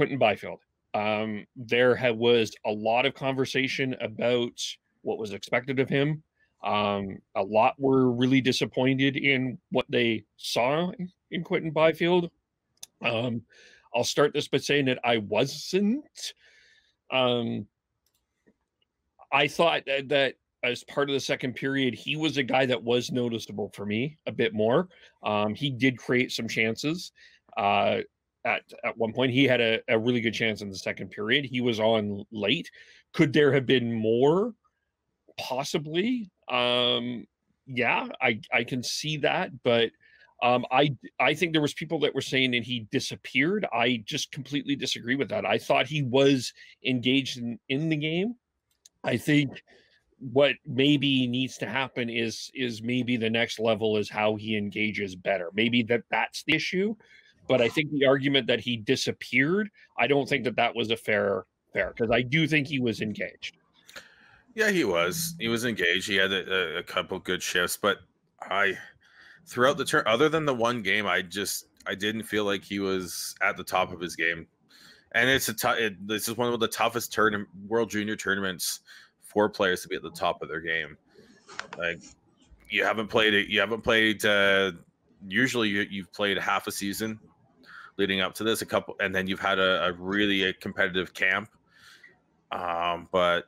Quinton Byfield. There was a lot of conversation about what was expected of him. A lot were really disappointed in what they saw in Quinton Byfield. I'll start this by saying that I wasn't. I thought that as part of the second period, he was a guy that was noticeable for me a bit more. He did create some chances. At one point, he had a really good chance in the second period. He was on late. Could there have been more? Possibly. Yeah, I can see that. But I think there was people that were saying that he disappeared. I just completely disagree with that. I thought he was engaged in the game. I think what maybe needs to happen is maybe the next level is how he engages better. Maybe that's the issue. But I think the argument that he disappeared, I don't think that was a fair, because I do think he was engaged. Yeah, he was. He was engaged. He had a couple good shifts, but throughout the turn, other than the one game, I didn't feel like he was at the top of his game. And it's this is one of the toughest World Junior tournaments for players to be at the top of their game. Like you haven't played it. You haven't played. Usually, you've played half a season leading up to this, a couple, and then you've had a really competitive camp. But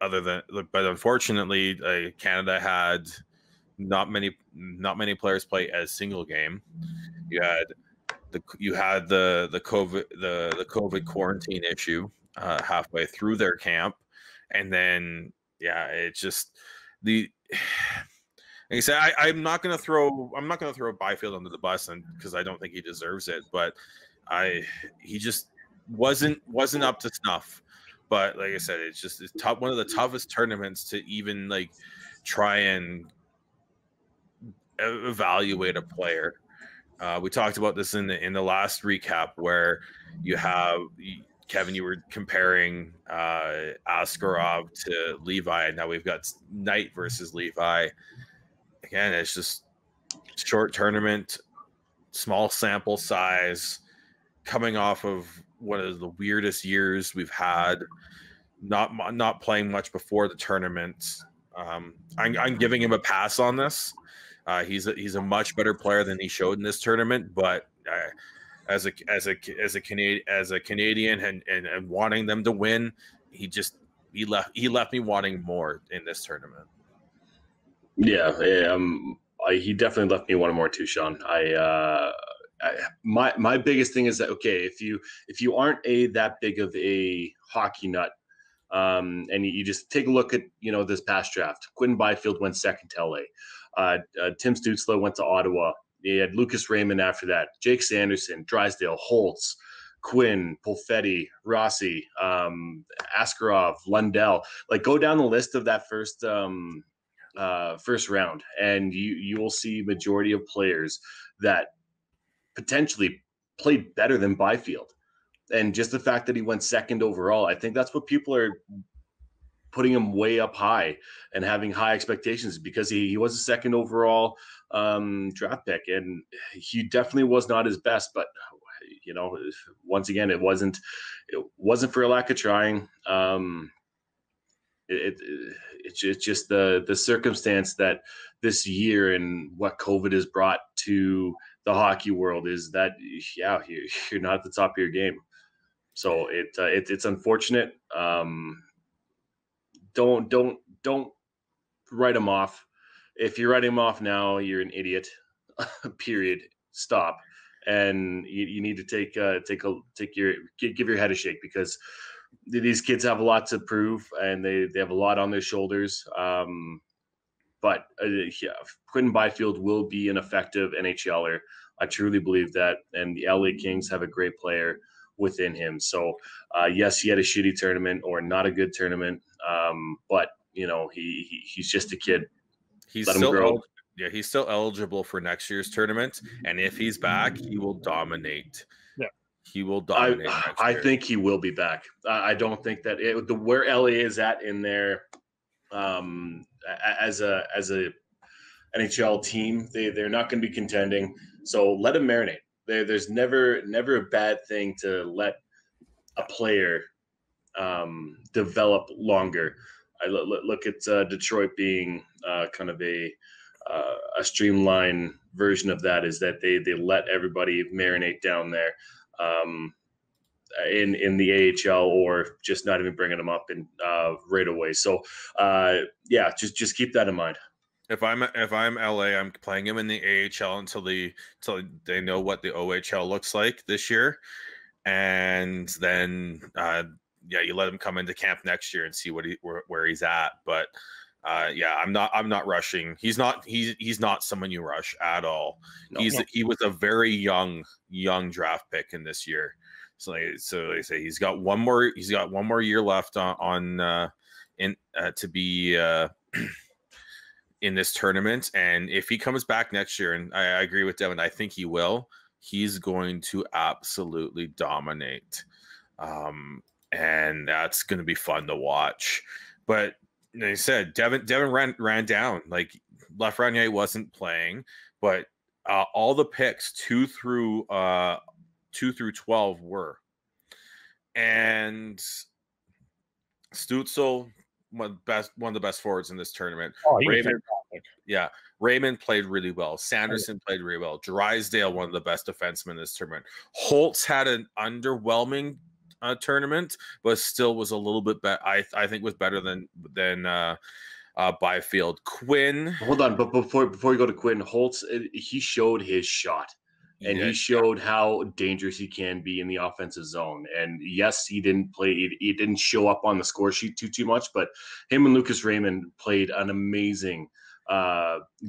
other than, unfortunately, Canada had not many players play a single game. You had the COVID COVID quarantine issue halfway through their camp, and then it's just the. Like I said, I'm not gonna throw Byfield under the bus, and because I don't think he deserves it, but he just wasn't up to snuff. But like I said, it's just one of the toughest tournaments to even like try and evaluate a player. We talked about this in the last recap where you have Kevin, you were comparing Askarov to Levi, and now we've got Knight versus Levi. Again, it's just short tournament, small sample size, coming off of one of the weirdest years we've had, not playing much before the tournament. I'm giving him a pass on this. He's a much better player than he showed in this tournament, but as a Canadian and wanting them to win, he left me wanting more in this tournament. Yeah, he definitely left me one more too, Sean. My biggest thing is that, okay, if you aren't that big of a hockey nut, and you just take a look at this past draft, Quinton Byfield went second to LA, Tim Stützle went to Ottawa. He had Lucas Raymond after that, Jake Sanderson, Drysdale, Holtz, Quinn, Perfetti, Rossi, Askarov, Lundell. Like go down the list of that first round, and you will see majority of players that potentially played better than Byfield. And just the fact that he went second overall, I think that's what people are putting him way up high and having high expectations, because he was a second overall draft pick, and he definitely was not his best. But once again, it wasn't for a lack of trying. It's just the circumstance that this year and what COVID has brought to the hockey world is that you're not at the top of your game, so it's unfortunate. Don't write him off. If you're writing him off now, you're an idiot. Period. Stop. And you need to give your head a shake, because these kids have a lot to prove, and they have a lot on their shoulders. But Quinton Byfield will be an effective NHLer. I truly believe that, and the LA Kings have a great player within him. So, yes, he had a shitty tournament or not a good tournament, but he's just a kid. He's still eligible for next year's tournament, and if he's back, he will dominate. He will dominate. I think he will be back. I don't think that where LA is at in their as a NHL team, they're not going to be contending. So let him marinate. There's never a bad thing to let a player develop longer. I look at Detroit being kind of a streamlined version of that, is that they let everybody marinate down there in the AHL, or just not even bringing them up in right away. So yeah, just keep that in mind. If I'm LA, I'm playing him in the AHL until they know what the OHL looks like this year, and then yeah, you let him come into camp next year and see what where he's at. But yeah, I'm not rushing. He's not someone you rush at all. No. He was a very young draft pick in this year. So like I say, he's got one more year left on to be in this tournament. And if he comes back next year, and I agree with Devin, I think he will, he's going to absolutely dominate. And that's going to be fun to watch. But like I said, Devin ran down. Like, Lafreniere wasn't playing, but all the picks 2 through 12 were. And Stützle, one of the best forwards in this tournament. Oh, Raymond, yeah, Raymond played really well. Sanderson played really well. Drysdale, one of the best defensemen in this tournament. Holtz had an underwhelming tournament, but still was a little bit better. I think was better than Byfield. Quinn. Hold on, but before you go to Quinn, Holtz, he showed his shot. And he showed how dangerous he can be in the offensive zone. And yes, he didn't play; he didn't show up on the score sheet too much. But him and Lucas Raymond played an amazing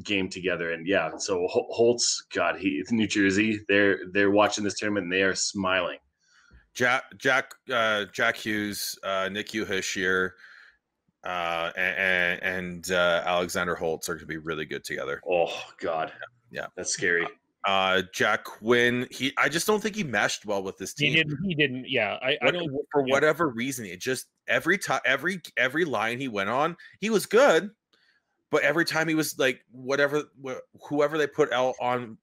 game together. And yeah, so Holtz, God, it's New Jersey. They're watching this tournament and they are smiling. Jack Hughes, Nick Hashir, and Alexander Holtz are going to be really good together. Oh God, yeah, that's scary. Jack Quinn, I just don't think he meshed well with this team. He didn't. Yeah, I don't. For whatever reason, it just every line he went on, he was good, but every time he was like whoever they put out on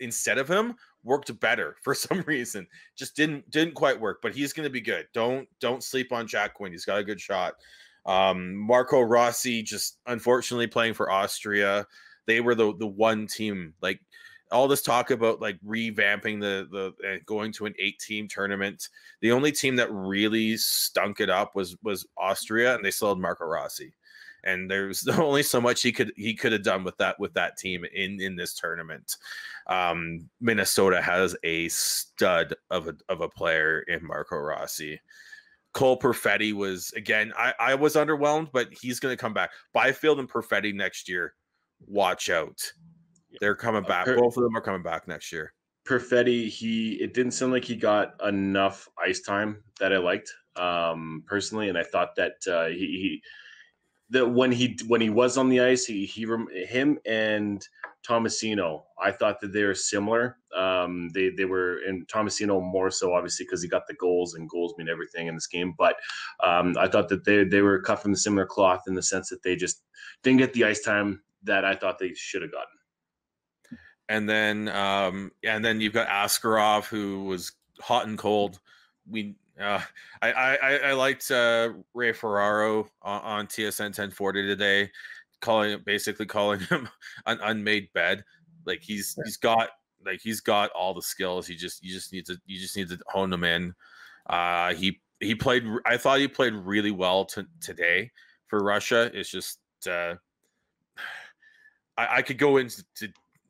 instead of him worked better for some reason. Just didn't quite work. But he's going to be good. Don't sleep on Jack Quinn. He's got a good shot. Marco Rossi, just unfortunately playing for Austria. They were the one team, like. All this talk about like revamping the going to an 8-team tournament. The only team that really stunk it up was Austria, and they sold Marco Rossi. And there's only so much he could have done with that team in this tournament. Minnesota has a stud of a player in Marco Rossi. Cole Perfetti was, again, I was underwhelmed, but he's going to come back. Byfield and Perfetti next year, watch out. They're coming back. Both of them are coming back next year. Perfetti, it didn't sound like he got enough ice time that I liked personally, and I thought that when he was on the ice, him and Tomasino, I thought that they were similar. They were, and Tomasino more so obviously because he got the goals, and goals mean everything in this game. But I thought that they were cut from the similar cloth in the sense that they just didn't get the ice time that I thought they should have gotten. And then you've got Askarov, who was hot and cold. I liked Ray Ferraro on TSN 1040 today, basically calling him an unmade bed. Like he's got all the skills. You just need to hone him in. He played. I thought he played really well today for Russia. It's just I could go into.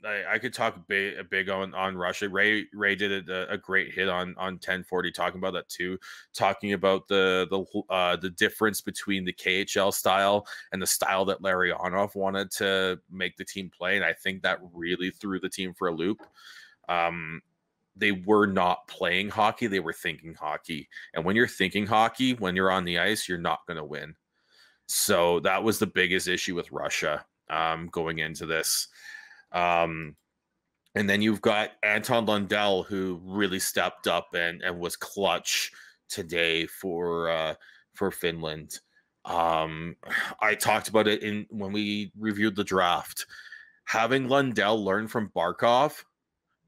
I could talk big on Russia. Ray did a great hit on 1040, talking about that too, talking about the difference between the KHL style and the style that Larry Onoff wanted to make the team play, and I think that really threw the team for a loop. They were not playing hockey; they were thinking hockey, and when you're thinking hockey, when you're on the ice, you're not going to win. So that was the biggest issue with Russia going into this. And then you've got Anton Lundell, who really stepped up and was clutch today for Finland. I talked about it when we reviewed the draft. Having Lundell learn from Barkov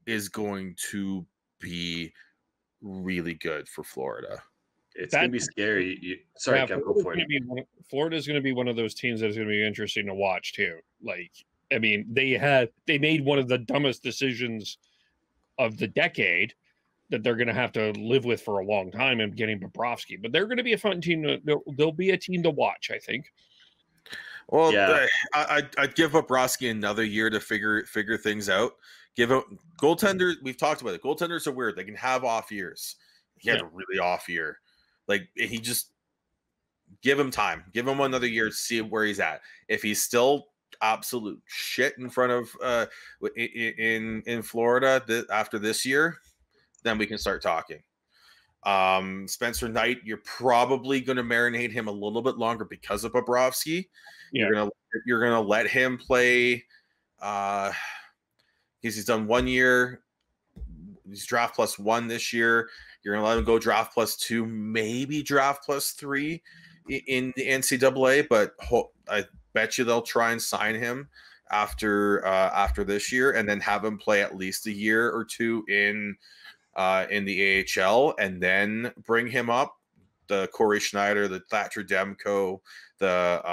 is going to be really good for Florida. It's going to be scary. Go for it. Florida is going to be one of those teams that is going to be interesting to watch too. Like, I mean, they made one of the dumbest decisions of the decade that they're going to have to live with for a long time in getting Bobrovsky. But they're going to be a fun team. They'll be a team to watch, I think. Well, yeah. I'd give Bobrovsky another year to figure things out. Give up goaltenders. We've talked about it. Goaltenders are weird. They can have off years. He had a really off year. Like, he just give him time. Give him another year to see where he's at. If he's still absolute shit in front of in Florida after this year, then we can start talking. Spencer Knight, you're probably going to marinate him a little bit longer because of Bobrovsky. Yeah. You're going to let him play. Because he's done 1 year. He's draft plus one this year. You're going to let him go draft plus two, maybe draft plus three in the NCAA, but I bet you they'll try and sign him after this year and then have him play at least a year or two in the AHL and then bring him up. The Corey Schneider, the Thatcher Demko, the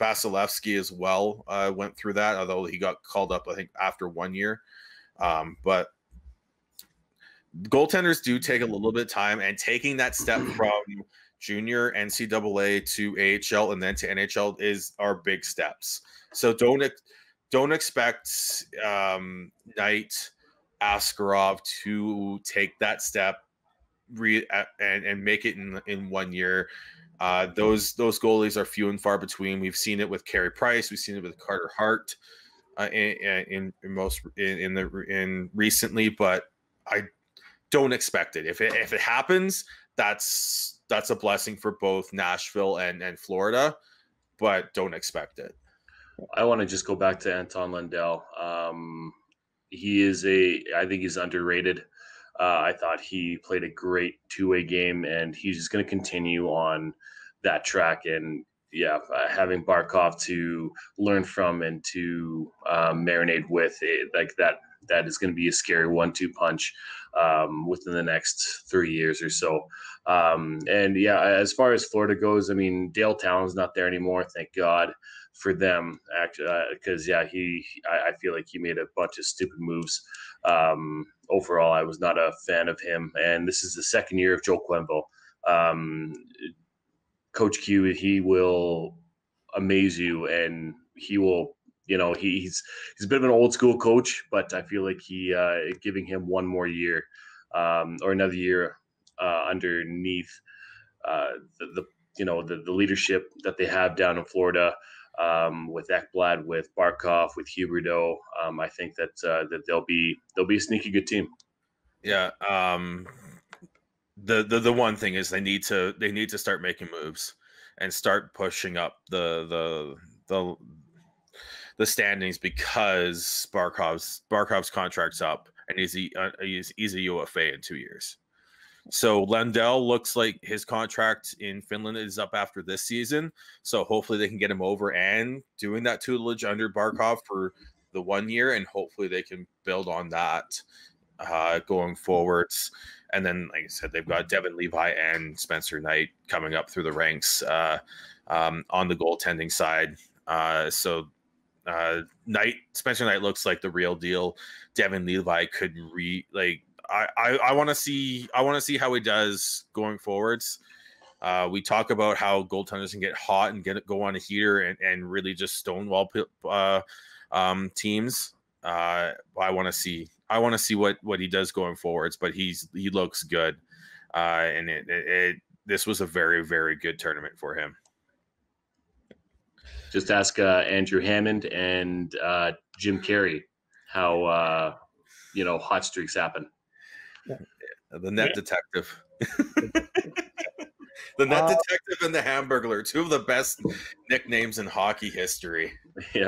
Vasilevsky as well went through that, although he got called up, I think, after 1 year. But goaltenders do take a little bit of time, and taking that step from junior NCAA to AHL and then to NHL are big steps. So don't expect Knight, Askarov to take that step and make it in 1 year. Those goalies are few and far between. We've seen it with Carey Price. We've seen it with Carter Hart recently, but I don't expect it. If it happens, that's a blessing for both Nashville and Florida, but don't expect it. I want to just go back to Anton Lundell. I think he's underrated. I thought he played a great two-way game, and he's just going to continue on that track. And having Barkov to learn from and to marinate with, that is going to be a scary 1-2 punch within the next 3 years or so. As far as Florida goes, I mean, Dale Talon's not there anymore. Thank God for them, actually, because I feel like he made a bunch of stupid moves. Overall, I was not a fan of him, and this is the second year of Joel Quimble. Coach Q, he will amaze you, and he will. He's a bit of an old school coach, but I feel like he giving him one more year or another year underneath the leadership that they have down in Florida. With Ekblad, with Barkov, with Huberdeau, I think that they'll be a sneaky good team. Yeah. The one thing is they need to start making moves and start pushing up the standings, because Barkov's contract's up and he's a UFA in 2 years. So Lundell looks like his contract in Finland is up after this season. So hopefully they can get him over and doing that tutelage under Barkov for the 1 year, and hopefully they can build on that going forwards. And then, like I said, they've got Devin Levi and Spencer Knight coming up through the ranks on the goaltending side. Spencer Knight looks like the real deal. Devin Levi could I want to see how he does going forwards. We talk about how goaltenders can get hot and go on a heater and really just stonewall teams. I want to see what he does going forwards, but he looks good, and this was a very, very good tournament for him. Just ask Andrew Hammond and Jim Carrey how hot streaks happen. Yeah. The net detective. The net detective and the Hamburglar, two of the best nicknames in hockey history. Yeah.